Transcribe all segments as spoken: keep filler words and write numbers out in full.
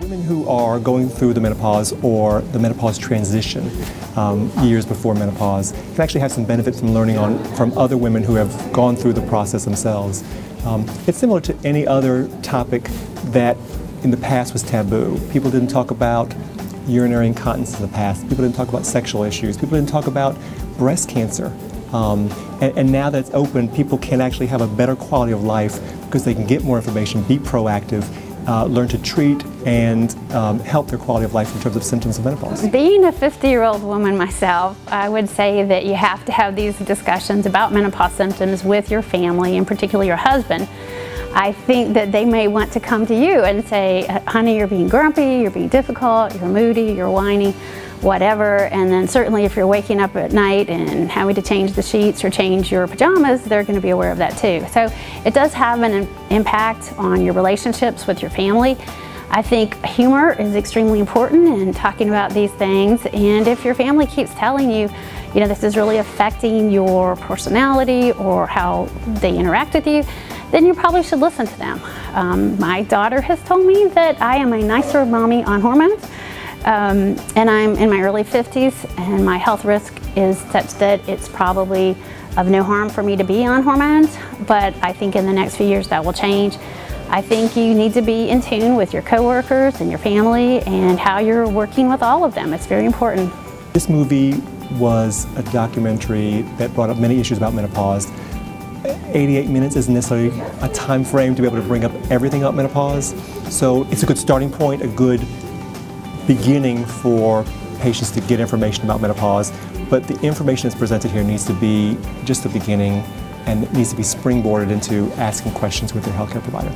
Women who are going through the menopause or the menopause transition um, years before menopause can actually have some benefit from learning on from other women who have gone through the process themselves. Um, it's similar to any other topic that in the past was taboo. People didn't talk about urinary incontinence in the past. People didn't talk about sexual issues. People didn't talk about breast cancer. Um, and, and now that it's open, people can actually have a better quality of life because they can get more information, be proactive, uh, learn to treat, and um, help their quality of life in terms of symptoms of menopause. Being a fifty-year-old woman myself, I would say that you have to have these discussions about menopause symptoms with your family, and particularly your husband. I think that they may want to come to you and say, honey, you're being grumpy, you're being difficult, you're moody, you're whiny, whatever. And then certainly if you're waking up at night and having to change the sheets or change your pajamas, they're going to be aware of that too. So it does have an impact on your relationships with your family. I think humor is extremely important in talking about these things, and if your family keeps telling you, you know, this is really affecting your personality or how they interact with you, then you probably should listen to them. Um, my daughter has told me that I am a nicer mommy on hormones, um, and I'm in my early fifties, and my health risk is such that it's probably of no harm for me to be on hormones, but I think in the next few years that will change. I think you need to be in tune with your coworkers and your family and how you're working with all of them. It's very important. This movie was a documentary that brought up many issues about menopause. eighty-eight minutes isn't necessarily a time frame to be able to bring up everything about menopause. So it's a good starting point, a good beginning for patients to get information about menopause. But the information that's presented here needs to be just the beginning, and it needs to be springboarded into asking questions with your healthcare provider.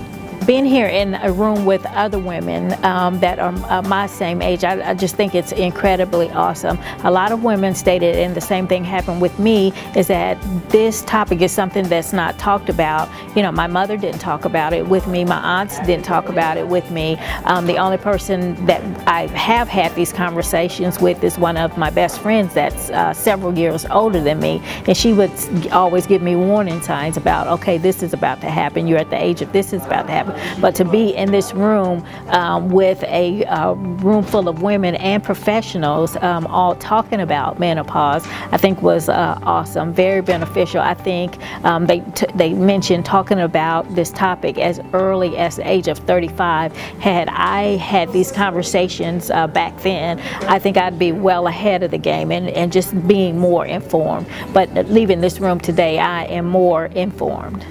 Being here in a room with other women um, that are uh, my same age, I, I just think it's incredibly awesome. A lot of women stated, and the same thing happened with me, is that this topic is something that's not talked about. You know, my mother didn't talk about it with me, my aunts didn't talk about it with me. Um, the only person that I have had these conversations with is one of my best friends that's uh, several years older than me, and she would always give me warning signs about, okay, this is about to happen, you're at the age of this is about to happen. But to be in this room um, with a uh, room full of women and professionals um, all talking about menopause, I think was uh, awesome, very beneficial. I think um, they, t they mentioned talking about this topic as early as the age of thirty-five. Had I had these conversations uh, back then, I think I'd be well ahead of the game and, and just being more informed. But leaving this room today, I am more informed.